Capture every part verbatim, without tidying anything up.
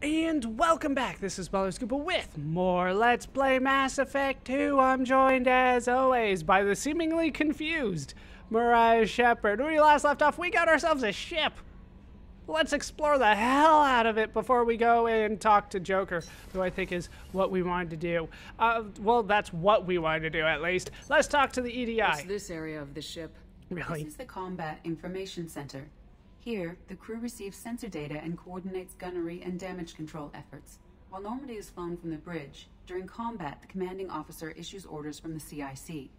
And welcome back, this is Ballerscuba with more Let's Play Mass Effect two. I'm joined, as always, by the seemingly confused Mariah Shepard. When we last left off, we got ourselves a ship. Let's explore the hell out of it before we go and talk to Joker, who I think is what we wanted to do. Uh, well, that's what we wanted to do, at least. Let's talk to the E D I. It's this area of the ship. Really? This is the Combat Information Center. Here, the crew receives sensor data and coordinates gunnery and damage control efforts. While Normandy is flown from the bridge, during combat, the commanding officer issues orders from the C I C.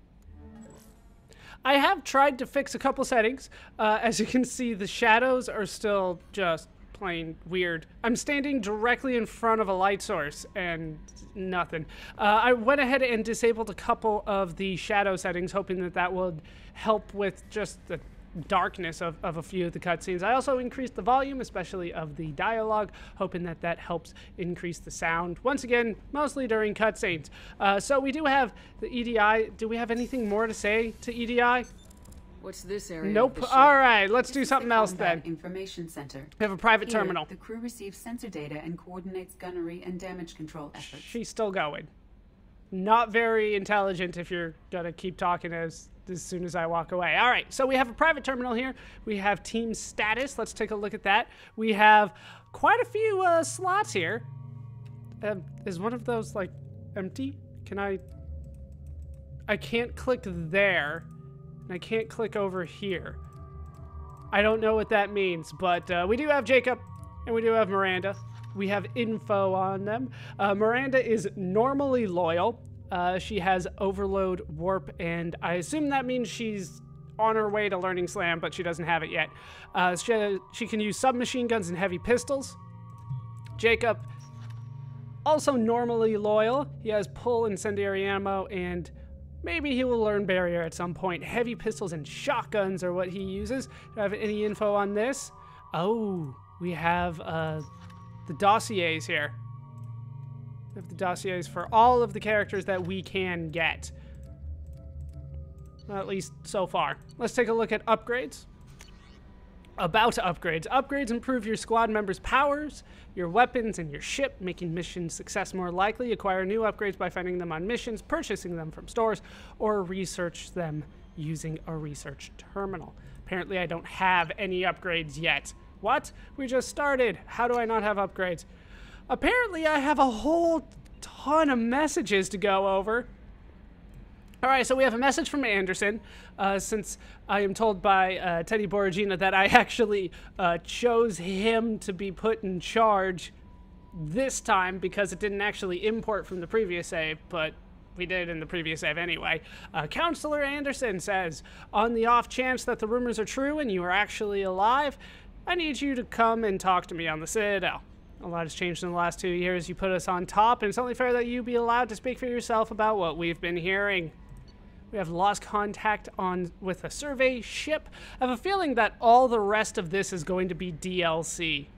I have tried to fix a couple settings. Uh, as you can see, the shadows are still just plain weird. I'm standing directly in front of a light source and nothing. Uh, I went ahead and disabled a couple of the shadow settings, hoping that that would help with just the darkness of, of a few of the cutscenes. I also increased the volume, especially of the dialogue, hoping that that helps increase the sound. Once again, mostly during cutscenes. Uh, so we do have the E D I. Do we have anything more to say to E D I? What's this area? Nope. All right, let's do something else then. Information Center. We have a private Here, terminal. The crew receives sensor data and coordinates gunnery and damage control efforts. She's still going. Not very intelligent if you're gonna keep talking as as soon as I walk away. All right, so we have a private terminal here. We have team status. Let's take a look at that. We have quite a few uh, slots here. Um, is one of those like empty? Can I? I can't click there, and I can't click over here. I don't know what that means, but uh, we do have Jacob, and we do have Miranda. We have info on them. Uh, Miranda is normally loyal. Uh, she has Overload, Warp, and I assume that means she's on her way to learning Slam, but she doesn't have it yet. Uh, she, she can use submachine guns and heavy pistols. Jacob, also normally loyal. He has Pull, Incendiary Ammo, and maybe he will learn Barrier at some point. Heavy pistols and shotguns are what he uses. Do I have any info on this? Oh, we have uh, the Dossiers here. We have the dossiers for all of the characters that we can get. Well, at least so far. Let's take a look at upgrades. About upgrades. Upgrades improve your squad members' powers, your weapons, and your ship, making mission success more likely. Acquire new upgrades by finding them on missions, purchasing them from stores, or research them using a research terminal. Apparently, I don't have any upgrades yet. What? We just started. How do I not have upgrades? Apparently, I have a whole ton of messages to go over. All right, so we have a message from Anderson. Uh, since I am told by uh, Teddy Boragina that I actually uh, chose him to be put in charge this time because it didn't actually import from the previous save, but we did in the previous save anyway. Uh, Counselor Anderson says, on the off chance that the rumors are true and you are actually alive, I need you to come and talk to me on the Citadel. A lot has changed in the last two years. You put us on top, and it's only fair that you be allowed to speak for yourself about what we've been hearing. We have lost contact on with a survey ship. I have a feeling that all the rest of this is going to be D L C.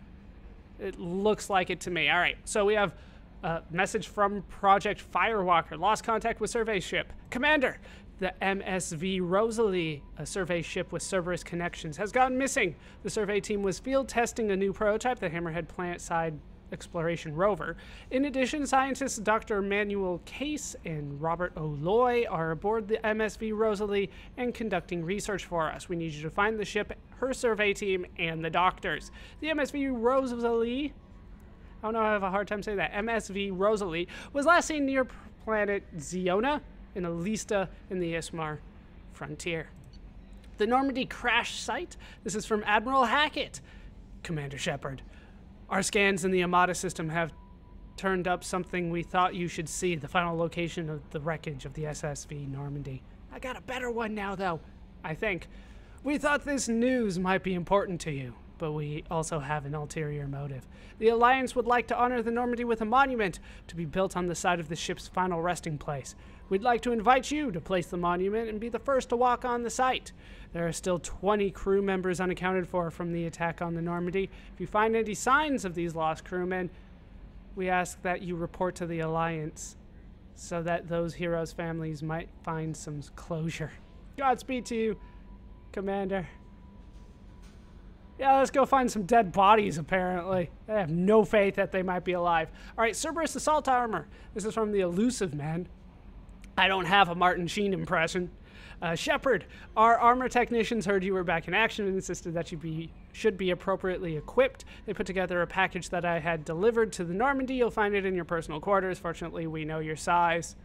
It looks like it to me. All right, so we have a message from Project Firewalker. Lost contact with survey ship. Commander, the M S V Rosalie, a survey ship with Cerberus connections, has gone missing. The survey team was field testing a new prototype, the Hammerhead planet-side exploration rover. In addition, scientists Doctor Manuel Case and Robert O'Loy are aboard the M S V Rosalie and conducting research for us. We need you to find the ship, her survey team, and the doctors. The M S V Rosalie, I don't know, I have a hard time saying that. M S V Rosalie was last seen near planet Xiona, in Alista in the Ismar frontier. The Normandy crash site. This is from Admiral Hackett. Commander Shepard, our scans in the Amada system have turned up something we thought you should see, the final location of the wreckage of the S S V Normandy. I got a better one now, though, I think. We thought this news might be important to you, but we also have an ulterior motive. The Alliance would like to honor the Normandy with a monument to be built on the site of the ship's final resting place. We'd like to invite you to place the monument and be the first to walk on the site. There are still twenty crew members unaccounted for from the attack on the Normandy. If you find any signs of these lost crewmen, we ask that you report to the Alliance so that those heroes' families might find some closure. Godspeed to you, Commander. Yeah, let's go find some dead bodies, apparently. I have no faith that they might be alive. All right, Cerberus Assault Armor. This is from the Elusive Man. I don't have a Martin Sheen impression. Uh, Shepard, our armor technicians heard you were back in action and insisted that you be, should be appropriately equipped. They put together a package that I had delivered to the Normandy. You'll find it in your personal quarters. Fortunately, we know your size.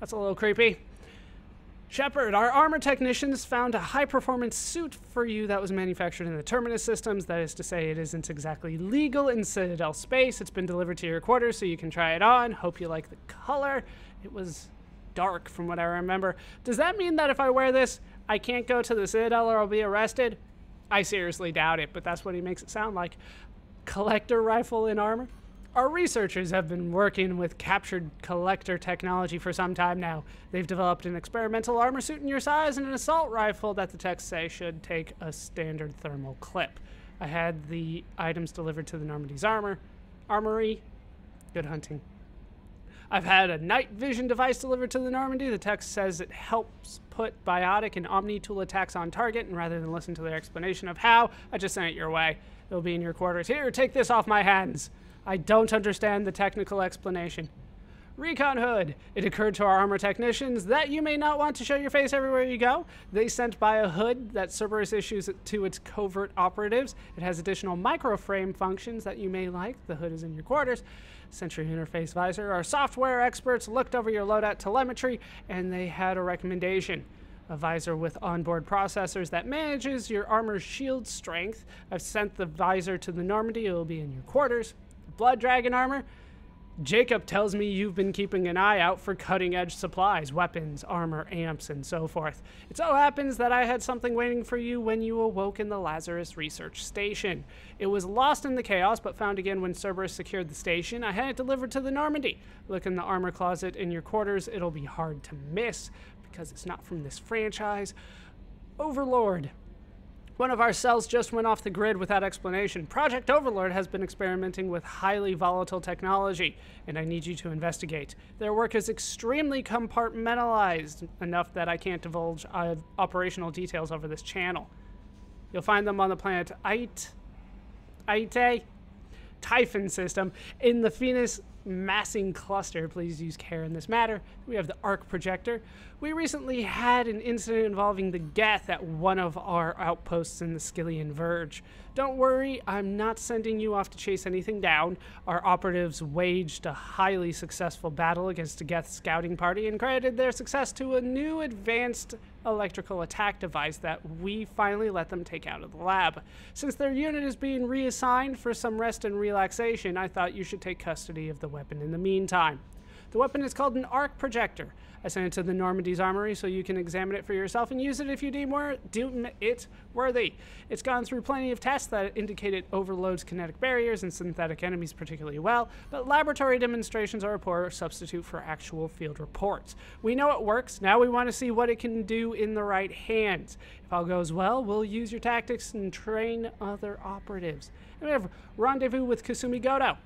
That's a little creepy. Shepard, our armor technicians found a high-performance suit for you that was manufactured in the Terminus systems. That is to say, it isn't exactly legal in Citadel space. It's been delivered to your quarters, so you can try it on. Hope you like the color. It was dark, from what I remember. Does that mean that if I wear this, I can't go to the Citadel or I'll be arrested? I seriously doubt it, but that's what he makes it sound like. Collector rifle in armor? Our researchers have been working with captured collector technology for some time now. They've developed an experimental armor suit in your size and an assault rifle that the techs say should take a standard thermal clip. I had the items delivered to the Normandy's armor. Armory. Good hunting. I've had a night vision device delivered to the Normandy. The tech says it helps put biotic and omni-tool attacks on target, and rather than listen to their explanation of how, I just sent it your way. It'll be in your quarters. Here, take this off my hands. I don't understand the technical explanation. Recon Hood. It occurred to our armor technicians that you may not want to show your face everywhere you go. They sent by a hood that Cerberus issues to its covert operatives. It has additional microframe functions that you may like. The hood is in your quarters. Sentry interface visor. Our software experts looked over your loadout telemetry, and they had a recommendation. A visor with onboard processors that manages your armor's shield strength. I've sent the visor to the Normandy. It will be in your quarters. Blood Dragon Armor. Jacob tells me you've been keeping an eye out for cutting-edge supplies, weapons, armor, amps, and so forth. It so happens that I had something waiting for you when you awoke in the Lazarus Research Station. It was lost in the chaos, but found again when Cerberus secured the station. I had it delivered to the Normandy. Look in the armor closet in your quarters. It'll be hard to miss, because it's not from this franchise. Overlord. One of our cells just went off the grid without explanation. Project Overlord has been experimenting with highly volatile technology, and I need you to investigate. Their work is extremely compartmentalized enough that I can't divulge uh, operational details over this channel. You'll find them on the planet Aite, Aite, Typhon system in the Phoenix massing cluster. Please use care in this matter. We have the arc projector. We recently had an incident involving the Geth at one of our outposts in the Skillian Verge. Don't worry, I'm not sending you off to chase anything down. Our operatives waged a highly successful battle against a Geth scouting party and credited their success to a new advanced electrical attack device that we finally let them take out of the lab. Since their unit is being reassigned for some rest and relaxation, I thought you should take custody of the weapon in the meantime. The weapon is called an arc projector. I sent it to the Normandy's armory so you can examine it for yourself and use it if you deem it worthy. It's gone through plenty of tests that indicate it overloads kinetic barriers and synthetic enemies particularly well, but laboratory demonstrations are a poor substitute for actual field reports. We know it works. Now we want to see what it can do in the right hands. If all goes well, we'll use your tactics and train other operatives. And we have rendezvous with Kasumi Goto.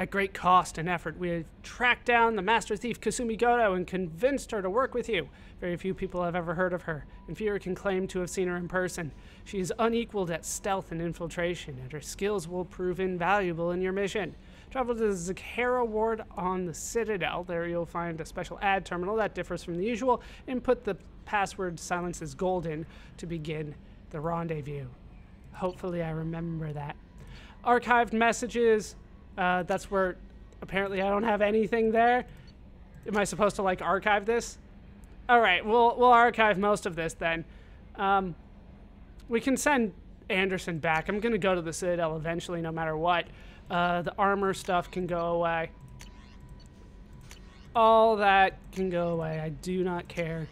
At great cost and effort, we have tracked down the master thief Kasumi Goto and convinced her to work with you. Very few people have ever heard of her, and fewer can claim to have seen her in person. She is unequaled at stealth and infiltration, and her skills will prove invaluable in your mission. Travel to the Zakara Ward on the Citadel. There you'll find a special ad terminal that differs from the usual, and put the password "Silence is Golden" to begin the rendezvous. Hopefully I remember that. Archived messages. Uh, that's where, apparently I don't have anything there. Am I supposed to, like, archive this? All right, we'll, we'll archive most of this then. Um, we can send Anderson back. I'm going to go to the Citadel eventually, no matter what. Uh, the armor stuff can go away. All that can go away. I do not care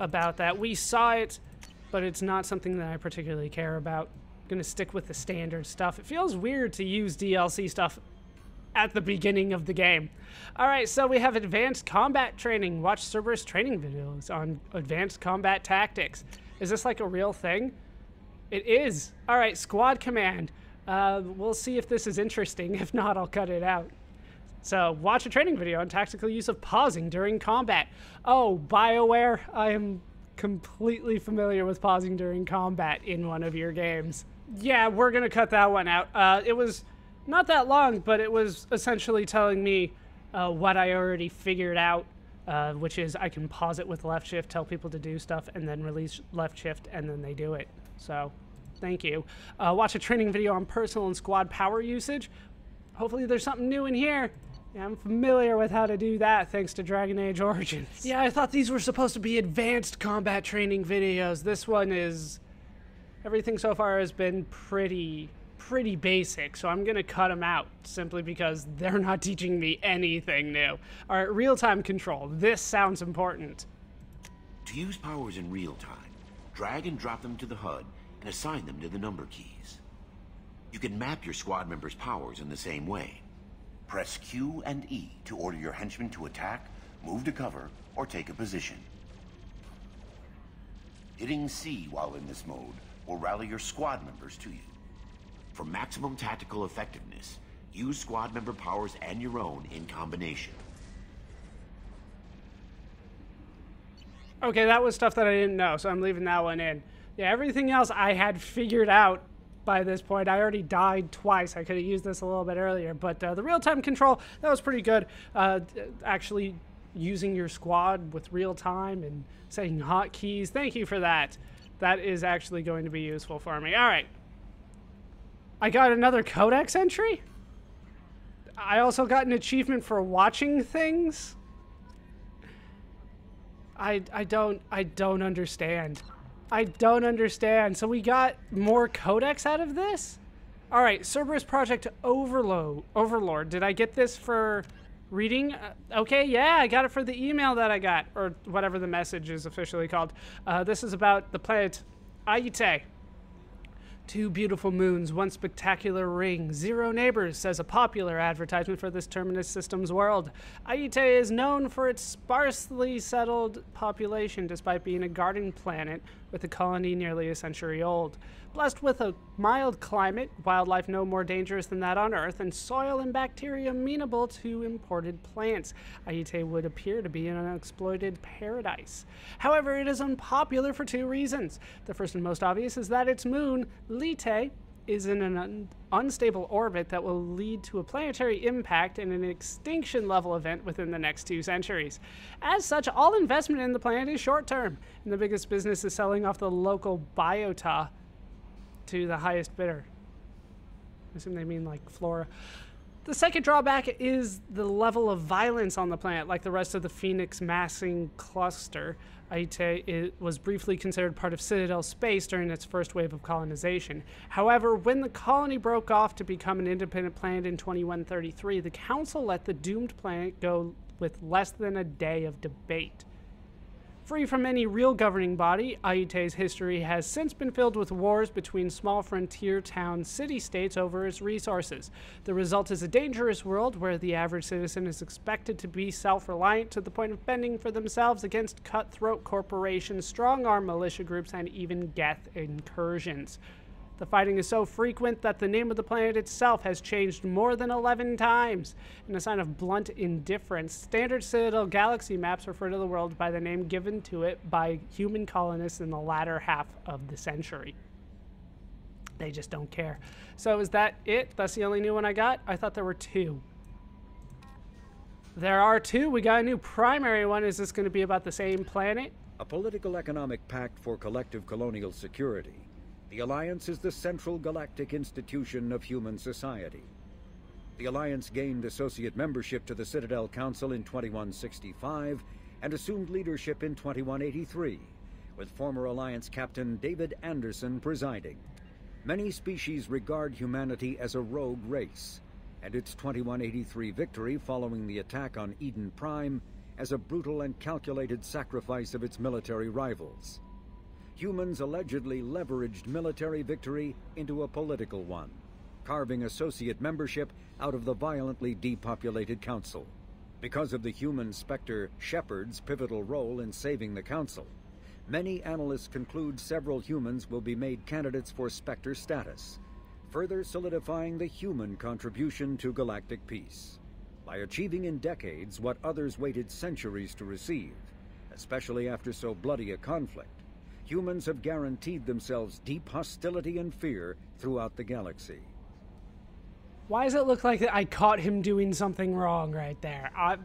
about that. We saw it, but it's not something that I particularly care about. Gonna stick with the standard stuff. It feels weird to use D L C stuff at the beginning of the game. All right, so we have advanced combat training. Watch Cerberus training videos on advanced combat tactics. Is this like a real thing? It is. All right, squad command. Uh, we'll see if this is interesting. If not, I'll cut it out. So watch a training video on tactical use of pausing during combat. Oh, BioWare, I am completely familiar with pausing during combat in one of your games. Yeah, we're gonna cut that one out. Uh, it was not that long, but it was essentially telling me uh, what I already figured out, uh, which is I can pause it with left shift, tell people to do stuff, and then release left shift, and then they do it. So, thank you. Uh, watch a training video on personal and squad power usage. Hopefully there's something new in here. Yeah, I'm familiar with how to do that thanks to Dragon Age Origins. Yeah, I thought these were supposed to be advanced combat training videos. This one is... Everything so far has been pretty, pretty basic, so I'm gonna cut them out simply because they're not teaching me anything new. All right, real-time control. This sounds important. To use powers in real time, drag and drop them to the H U D and assign them to the number keys. You can map your squad members' powers in the same way. Press Q and E to order your henchmen to attack, move to cover, or take a position. Hitting C while in this mode will rally your squad members to you. For maximum tactical effectiveness, use squad member powers and your own in combination. Okay, that was stuff that I didn't know, so I'm leaving that one in. Yeah, everything else I had figured out by this point. I already died twice. I could have used this a little bit earlier, but uh, the real-time control, that was pretty good. Uh, actually using your squad with real-time and setting hotkeys. Thank you for that. That is actually going to be useful for me. All right. I got another Codex entry. I also got an achievement for watching things. I, I don't, I don't understand. I don't understand. So we got more Codex out of this? All right, Cerberus Project Overload. Overlord. Did I get this for reading? Uh, okay, yeah, I got it for the email that I got, or whatever the message is officially called. Uh, this is about the planet Aite. Two beautiful moons, one spectacular ring, zero neighbors, says a popular advertisement for this Terminus system's world. Aite is known for its sparsely settled population, despite being a garden planet with a colony nearly a century old. Blessed with a mild climate, wildlife no more dangerous than that on Earth, and soil and bacteria amenable to imported plants, Aite would appear to be an unexploited paradise. However, it is unpopular for two reasons. The first and most obvious is that its moon, Lite, is in an un unstable orbit that will lead to a planetary impact and an extinction level event within the next two centuries. As such, all investment in the planet is short term, and the biggest business is selling off the local biota to the highest bidder. I assume they mean like flora. The second drawback is the level of violence on the planet. Like the rest of the Phoenix massing cluster, Aite it was briefly considered part of Citadel space during its first wave of colonization. However, when the colony broke off to become an independent planet in twenty-one thirty-three, the Council let the doomed planet go with less than a day of debate. Free from any real governing body, Aite's history has since been filled with wars between small frontier town city-states over its resources. The result is a dangerous world where the average citizen is expected to be self-reliant to the point of fending for themselves against cutthroat corporations, strong-arm militia groups, and even Geth incursions. The fighting is so frequent that the name of the planet itself has changed more than eleven times. In a sign of blunt indifference, standard Citadel galaxy maps refer to the world by the name given to it by human colonists in the latter half of the century. They just don't care. So is that it? That's the only new one I got? I thought there were two. There are two. We got a new primary one. Is this going to be about the same planet? A political economic pact for collective colonial security. The Alliance is the central galactic institution of human society. The Alliance gained associate membership to the Citadel Council in twenty-one sixty-five and assumed leadership in twenty-one eighty-three, with former Alliance Captain David Anderson presiding. Many species regard humanity as a rogue race, and its twenty-one eighty-three victory following the attack on Eden Prime as a brutal and calculated sacrifice of its military rivals. Humans allegedly leveraged military victory into a political one, carving associate membership out of the violently depopulated Council. Because of the human specter Shepard's pivotal role in saving the Council, many analysts conclude several humans will be made candidates for specter status, further solidifying the human contribution to galactic peace. By achieving in decades what others waited centuries to receive, especially after so bloody a conflict, humans have guaranteed themselves deep hostility and fear throughout the galaxy. Why does it look like I caught him doing something wrong right there? Uh,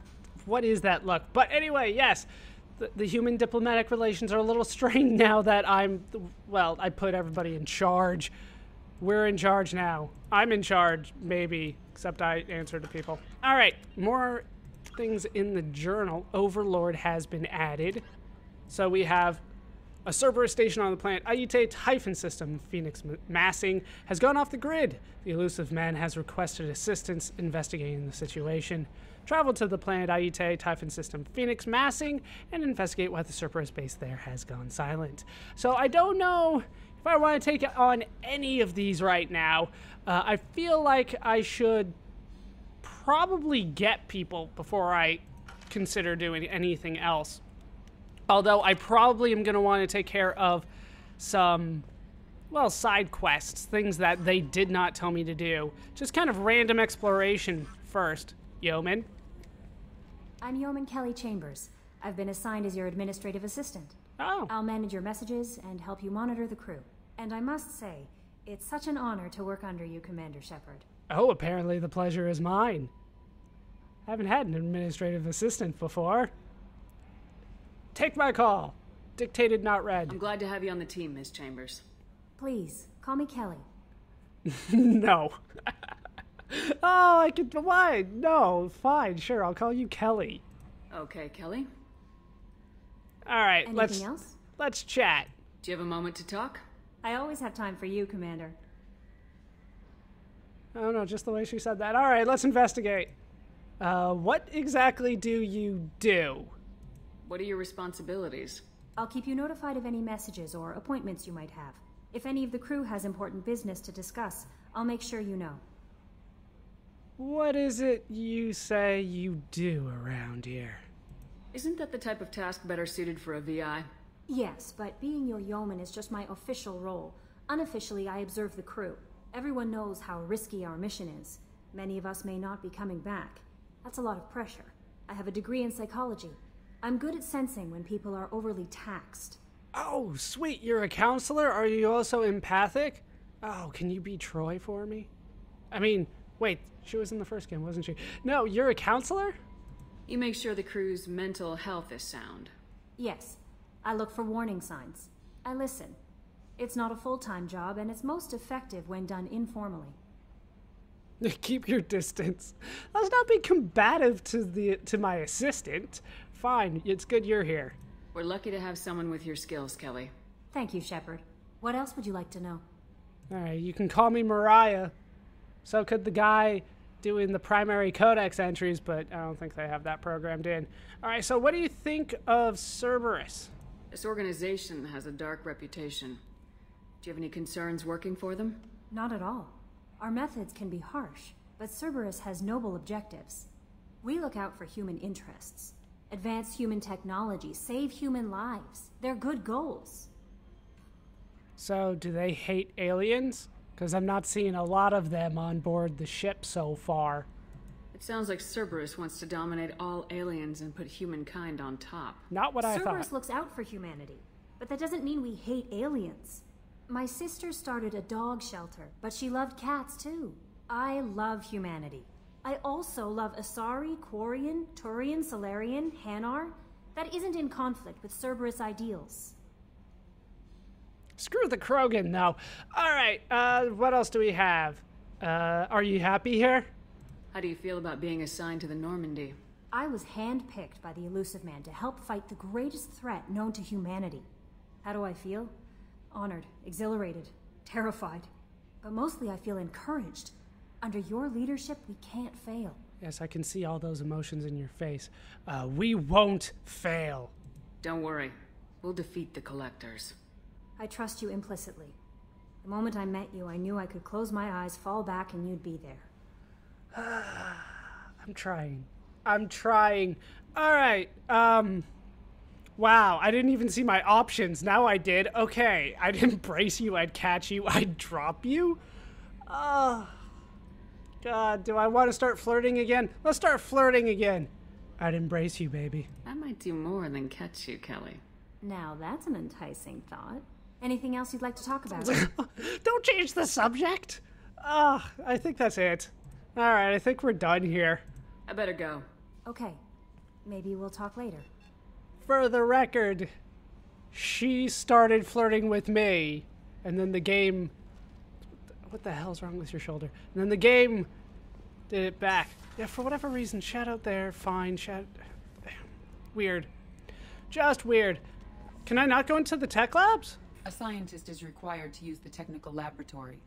what is that look? But anyway, yes, the, the human diplomatic relations are a little strained now that I'm, well, I put everybody in charge. We're in charge now. I'm in charge, maybe, except I answer to people. All right, more things in the journal. Overlord has been added. So we have a Cerberus station on the planet Aite Typhon system, Phoenix massing, has gone off the grid. The elusive man has requested assistance investigating the situation. Travel to the planet Aite Typhon system, Phoenix massing, and investigate why the Cerberus base there has gone silent. So I don't know if I want to take on any of these right now. Uh, I feel like I should probably get people before I consider doing anything else. Although I probably am going to want to take care of some, well, side quests. Things that they did not tell me to do. Just kind of random exploration first. Yeoman? I'm Yeoman Kelly Chambers. I've been assigned as your administrative assistant. Oh. I'll manage your messages and help you monitor the crew. And I must say, it's such an honor to work under you, Commander Shepard. Oh, apparently the pleasure is mine. I haven't had an administrative assistant before. Take my call. Dictated, not read. I'm glad to have you on the team, Miz Chambers. Please, call me Kelly. No. Oh, I could... Why? No, fine, sure, I'll call you Kelly. Okay, Kelly. Alright, let's... else? Let's chat. Do you have a moment to talk? I always have time for you, Commander. Oh, no, just the way she said that. Alright, let's investigate. Uh, what exactly do you do? What are your responsibilities? I'll keep you notified of any messages or appointments you might have. If any of the crew has important business to discuss, I'll make sure you know. What is it you say you do around here? Isn't that the type of task better suited for a V I? Yes, but being your yeoman is just my official role. Unofficially, I observe the crew. Everyone knows how risky our mission is. Many of us may not be coming back. That's a lot of pressure. I have a degree in psychology. I'm good at sensing when people are overly taxed. Oh, sweet. You're a counselor? Are you also empathic? Oh, can you be Troy for me? I mean, wait, she was in the first game, wasn't she? No, you're a counselor? You make sure the crew's mental health is sound. Yes. I look for warning signs. I listen. It's not a full-time job, and it's most effective when done informally. Keep your distance. Let's not be combative to the to my assistant. Fine, it's good you're here. We're lucky to have someone with your skills, Kelly. Thank you, Shepard. What else would you like to know? All right, you can call me Mariah. So could the guy doing the primary codex entries, but I don't think they have that programmed in. All right, so what do you think of Cerberus? This organization has a dark reputation. Do you have any concerns working for them? Not at all. Our methods can be harsh, but Cerberus has noble objectives. We look out for human interests. Advance human technology, save human lives. They're good goals. So do they hate aliens? Because I'm not seeing a lot of them on board the ship so far. It sounds like Cerberus wants to dominate all aliens and put humankind on top. Not what I thought. Cerberus looks out for humanity, but that doesn't mean we hate aliens. My sister started a dog shelter, but she loved cats too. I love humanity. I also love Asari, Quarian, Turian, Solarian, Hanar. That isn't in conflict with Cerberus ideals. Screw the Krogan, though. All right, uh, what else do we have? Uh, are you happy here? How do you feel about being assigned to the Normandy? I was handpicked by the elusive man to help fight the greatest threat known to humanity. How do I feel? Honored, exhilarated, terrified. But mostly I feel encouraged. Under your leadership, we can't fail. Yes, I can see all those emotions in your face. Uh, we won't fail. Don't worry. We'll defeat the Collectors. I trust you implicitly. The moment I met you, I knew I could close my eyes, fall back, and you'd be there. I'm trying. I'm trying. All right. Um... Wow, I didn't even see my options. Now I did. Okay, I'd embrace you, I'd catch you, I'd drop you? Uh... God, do I want to start flirting again? Let's start flirting again. I'd embrace you, baby. I might do more than catch you, Kelly. Now that's an enticing thought. Anything else you'd like to talk about? Don't change the subject! Ah, uh, I think that's it. Alright, I think we're done here. I better go. Okay. Maybe we'll talk later. For the record, she started flirting with me, and then the game... What the hell's wrong with your shoulder? And then the game did it back. Yeah, for whatever reason, shout out there, fine, shout... Weird. Just weird. Can I not go into the tech labs? A scientist is required to use the technical laboratory.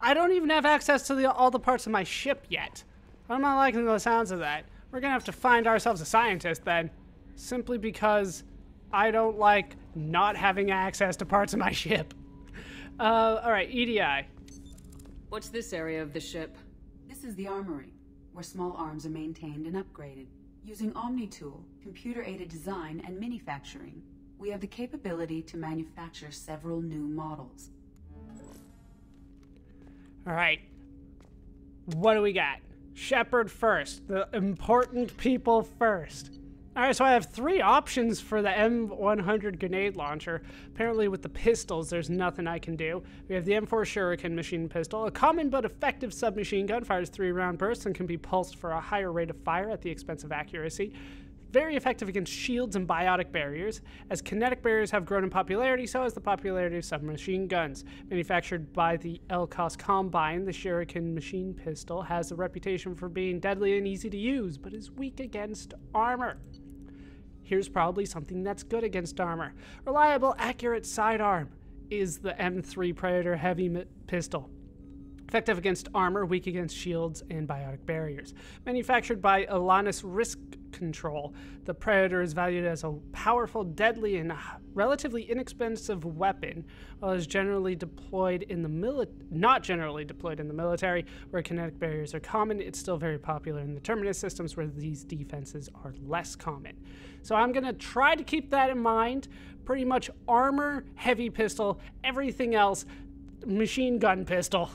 I don't even have access to the, all the parts of my ship yet. I'm not liking the sounds of that. We're gonna have to find ourselves a scientist then, simply because I don't like not having access to parts of my ship. Uh, all right, E D I. What's this area of the ship? This is the armory, where small arms are maintained and upgraded. Using Omni-Tool, computer-aided design, and manufacturing, we have the capability to manufacture several new models. All right. What do we got? Shepard first. The important people first. All right, so I have three options for the M one hundred grenade launcher. Apparently with the pistols, there's nothing I can do. We have the M four Shuriken machine pistol. A common but effective submachine gun fires three round bursts and can be pulsed for a higher rate of fire at the expense of accuracy. Very effective against shields and biotic barriers. As kinetic barriers have grown in popularity, so has the popularity of submachine guns. Manufactured by the Elcos Combine, the Shuriken machine pistol has a reputation for being deadly and easy to use, but is weak against armor. Here's probably something that's good against armor. Reliable, accurate sidearm is the M three Predator heavy pistol. Effective against armor, weak against shields and biotic barriers. Manufactured by Elanus Risk Control, the Predator is valued as a powerful, deadly, and relatively inexpensive weapon, while is generally deployed in the mili- not generally deployed in the military, where kinetic barriers are common. It's still very popular in the Terminus systems, where these defenses are less common. So I'm gonna try to keep that in mind. Pretty much armor, heavy pistol, everything else, machine gun pistol.